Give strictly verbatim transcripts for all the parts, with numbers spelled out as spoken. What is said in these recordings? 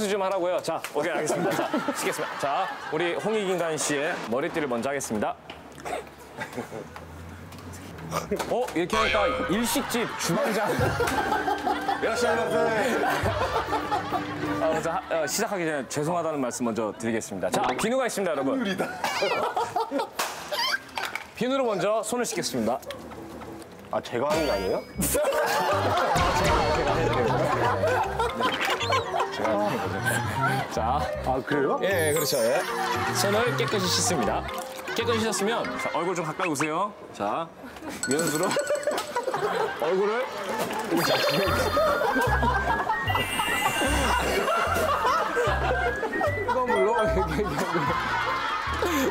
세탁수 좀 하라고요. 자, 오케이, 알겠습니다. 자, 시겠습니다. 자, 우리 홍익인간 씨의 머리띠를 먼저 하겠습니다. 어? 이렇게 하니까 일식집 주방장. 아, 먼저 하, 어, 시작하기 전에 죄송하다는 말씀 먼저 드리겠습니다. 자, 비누가 있습니다, 여러분. 비누로 먼저 손을 씻겠습니다. 아, 제가 하는 거 아니에요? 제가 해야 되는데. 제가 하는 거죠. 자. 아, 그래요? 예, 그렇죠. 예. 손을 깨끗이 씻습니다. 깨끗이 씻었으면, 자, 얼굴 좀 가까이 오세요. 자, 면수로 얼굴을. 뜨거운 물로 이렇게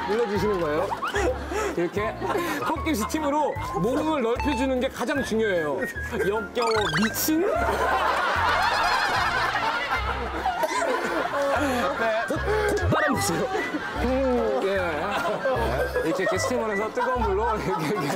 눌러주시는 거예요. 이렇게 헛김 스팀으로 몸을 넓혀주는 게 가장 중요해요. 역겨워 미친? 콧바람 보세요. 예. 이렇게, 이렇게 스팀을 해서 뜨거운 물로 이렇게, 이렇게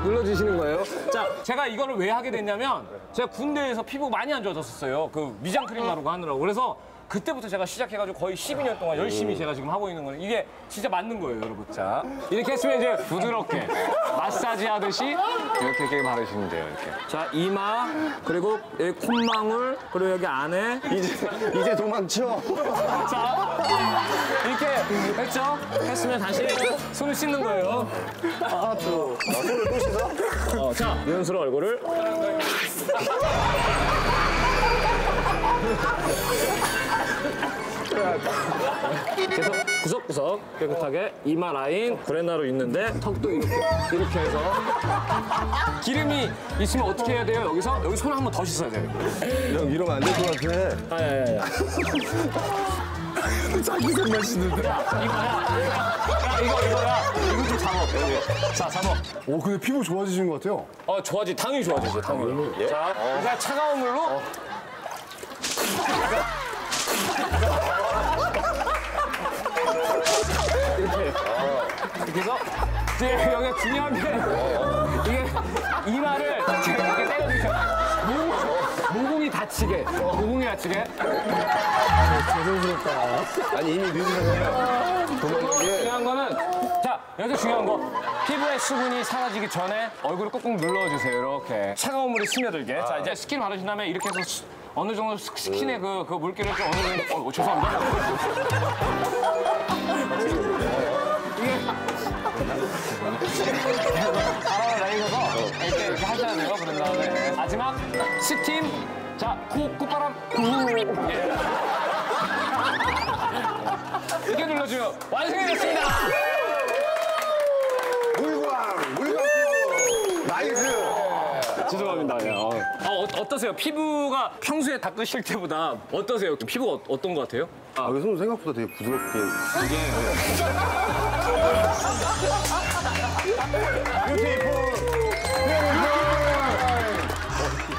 눌러주시는 거예요. 자, 제가 이거를 왜 하게 됐냐면 제가 군대에서 피부 많이 안 좋아졌었어요. 그 미장 크림 바르고 하느라고. 그래서 그때부터 제가 시작해가지고 거의 십이 년 동안 열심히 제가 지금 하고 있는 거는 이게 진짜 맞는 거예요, 여러분. 자, 이렇게 했으면 이제 부드럽게 마사지 하듯이 이렇게 이렇게 바르시면 돼요, 이렇게. 자, 이마, 그리고 여기 콧망울, 그리고 여기 안에. 이제, 이제 도망쳐. 자, 이렇게 했죠? 했으면 다시 손을 씻는 거예요. 아, 또. 아, 손을 또 씻어? 어, 자, 연수로 얼굴을. 계속 구석구석 깨끗하게 이마 라인 구레나룻 있는데 턱도 이렇게 이렇게 해서 기름이 있으면 어떻게 해야 돼요? 여기서 여기 손을 한 번 더 씻어야 돼요. 형 이러면 안 될 것 같아. 아, 예, 예. 자기 손만 씻는데. 야, 이거야. 야, 이거 이거야. 이거 좀 잡아. 여기. 자, 잡아. 오, 근데 피부 좋아지신 것 같아요. 어, 좋아지. 당연히 좋아지죠. 당연히. 예? 자, 어. 그러니까 차가운 물로. 어. 이렇게 해서 이제 여기가 중요한 게 이게 이마를 제가 이렇게 때려주셔야 돼요. 모공이 다치게. 모공이 다치게. 죄송스럽다. 아니 이미 늦으셨네요. 중요한 거는 자 여기서 중요한 거 피부의 수분이 사라지기 전에 얼굴을 꾹꾹 눌러주세요. 이렇게 차가운 물이 스며들게. 아. 자 이제 스킨 바르신 다음에 이렇게 해서 수, 어느 정도 스킨의 그, 그 물기를 좀 어느 정도 어, 죄송합니다. 바로 라인에서 이렇게 이렇게 하셔야 돼요. 그런 다음에 마지막 스팀. 자, 코, 콧바람. 이렇게 눌러주면 완성이 됐습니다. 물광, 물광 피부. 나이스. 죄송합니다. 어, 어, 어떠세요? 피부가 평소에 닦으실 때보다 어떠세요? 피부가 어, 어떤 것 같아요? 아, 아, 그 손 생각보다 되게 부드럽게. 이게.